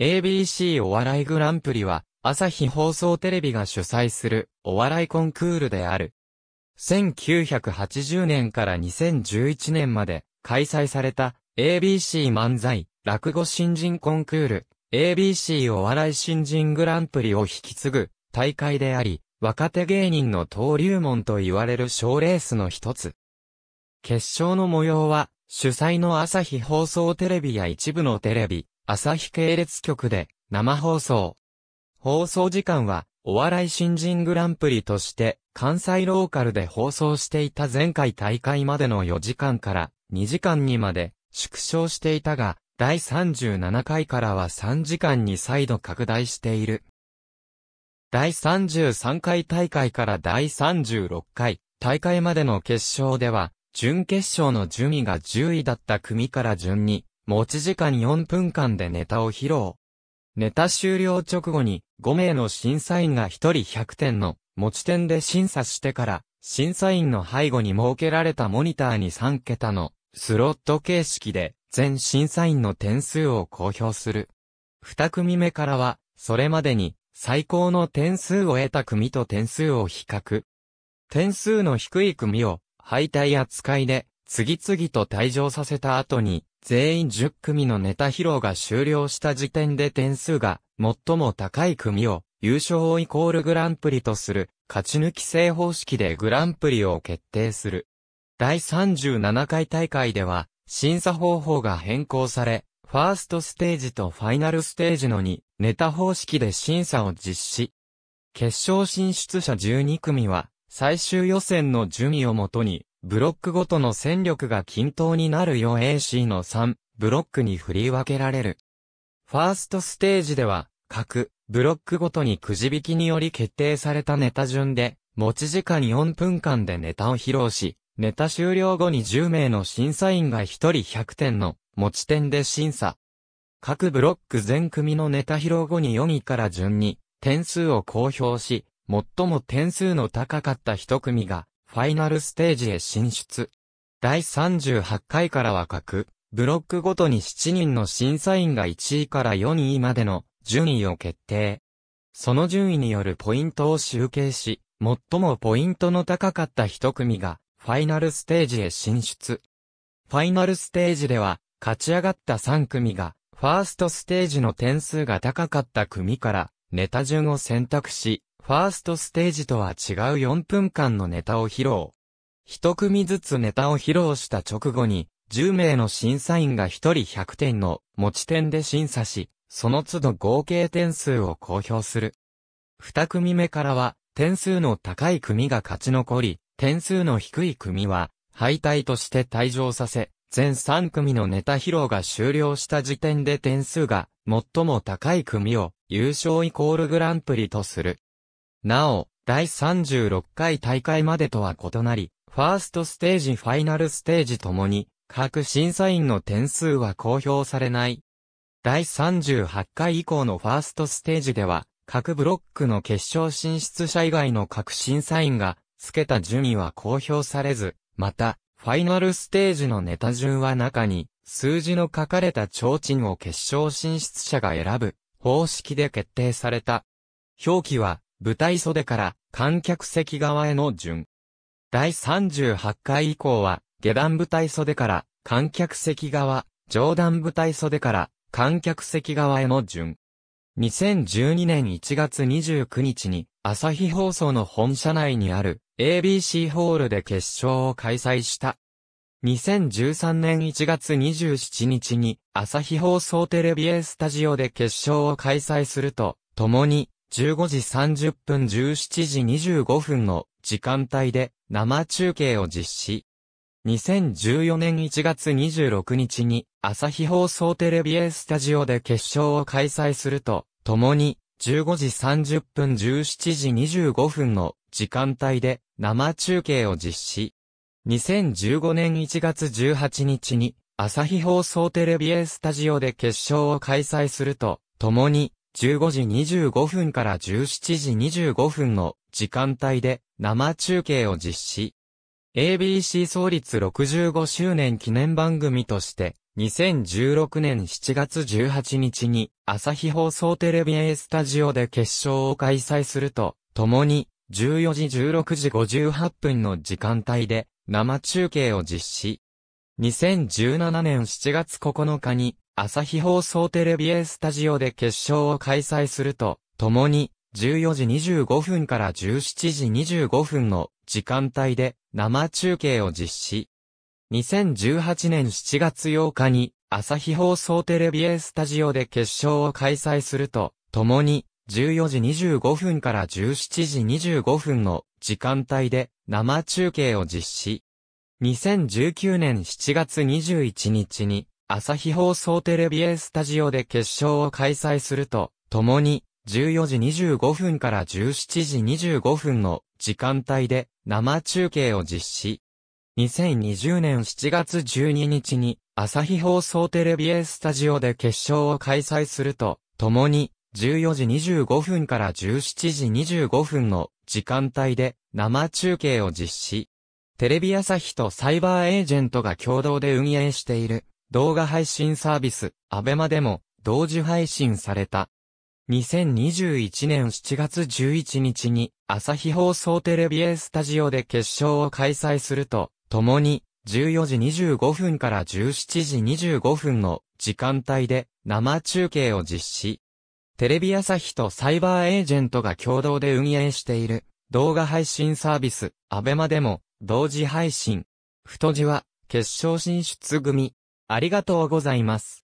ABC お笑いグランプリは、朝日放送テレビが主催するお笑いコンクールである。1980年から2011年まで開催された ABC 漫才落語新人コンクール ABC お笑い新人グランプリを引き継ぐ大会であり、若手芸人の登竜門と言われる賞レースの一つ。決勝の模様は主催の朝日放送テレビや一部のテレビ、朝日系列局で生放送。放送時間はお笑い新人グランプリとして関西ローカルで放送していた前回大会までの4時間から2時間にまで縮小していたが、第37回からは3時間に再度拡大している。第33回大会から第36回大会までの決勝では、準決勝の順位が10位だった組から順に、持ち時間4分間でネタを披露。ネタ終了直後に5名の審査員が1人100点の持ち点で審査してから、審査員の背後に設けられたモニターに3桁のスロット形式で全審査員の点数を公表する。2組目からは、それまでに最高の点数を得た組と点数を比較。点数の低い組を敗退扱いで次々と退場させた後に、全員10組のネタ披露が終了した時点で点数が最も高い組を優勝=グランプリとする勝ち抜き制方式でグランプリを決定する。第37回大会では審査方法が変更され、ファーストステージとファイナルステージの2ネタ方式で審査を実施。決勝進出者12組は最終予選の順位をもとに、ブロックごとの戦力が均等になるよう AC の3ブロックに振り分けられる。ファーストステージでは、各ブロックごとにくじ引きにより決定されたネタ順で、持ち時間4分間でネタを披露し、ネタ終了後に10名の審査員が1人100点の持ち点で審査。各ブロック全組のネタ披露後に4位から順に点数を公表し、最も点数の高かった1組が、ファイナルステージへ進出。第38回からは各ブロックごとに7人の審査員が1位から4位までの順位を決定。その順位によるポイントを集計し、最もポイントの高かった1組がファイナルステージへ進出。ファイナルステージでは、勝ち上がった3組がファーストステージの点数が高かった組からネタ順を選択し、ファーストステージとは違う4分間のネタを披露。一組ずつネタを披露した直後に、10名の審査員が1人100点の持ち点で審査し、その都度合計点数を公表する。2組目からは、点数の高い組が勝ち残り、点数の低い組は、敗退として退場させ、全3組のネタ披露が終了した時点で点数が最も高い組を優勝=グランプリとする。なお、第36回大会までとは異なり、ファーストステージ、ファイナルステージともに、各審査員の点数は公表されない。第38回以降のファーストステージでは、各ブロックの決勝進出者以外の各審査員が、つけた順位は公表されず、また、ファイナルステージのネタ順は中に、数字の書かれた提灯を決勝進出者が選ぶ、方式で決定された。表記は、舞台袖から観客席側への順。第38回以降は、下段舞台袖から観客席側、上段舞台袖から観客席側への順。2012年1月29日に、朝日放送の本社内にある ABC ホールで決勝を開催した。2013年1月27日に、朝日放送テレビスタジオで決勝を開催すると、ともに、15時30分17時25分の時間帯で生中継を実施。2014年1月26日に朝日放送テレビスタジオで決勝を開催すると、ともに15時30分17時25分の時間帯で生中継を実施。2015年1月18日に朝日放送テレビスタジオで決勝を開催すると、ともに15時25分から17時25分の時間帯で生中継を実施。ABC 創立65周年記念番組として2016年7月18日に朝日放送テレビ A スタジオで決勝を開催すると、ともに14時16時58分の時間帯で生中継を実施。2017年7月9日に朝日放送テレビ A スタジオで決勝を開催すると、ともに14時25分から17時25分の時間帯で生中継を実施。2018年7月8日に朝日放送テレビ A スタジオで決勝を開催すると、ともに14時25分から17時25分の時間帯で生中継を実施。2019年7月21日に朝日放送テレビ A スタジオで決勝を開催すると、ともに14時25分から17時25分の時間帯で生中継を実施。2020年7月12日に朝日放送テレビ A スタジオで決勝を開催すると、ともに14時25分から17時25分の時間帯で生中継を実施。テレビ朝日とサイバーエージェントが共同で運営している動画配信サービス、アベマでも同時配信された。2021年7月11日に朝日放送テレビ A スタジオで決勝を開催すると、ともに14時25分から17時25分の時間帯で生中継を実施。テレビ朝日とサイバーエージェントが共同で運営している動画配信サービス、アベマでも同時配信。太字は決勝進出組。ありがとうございます。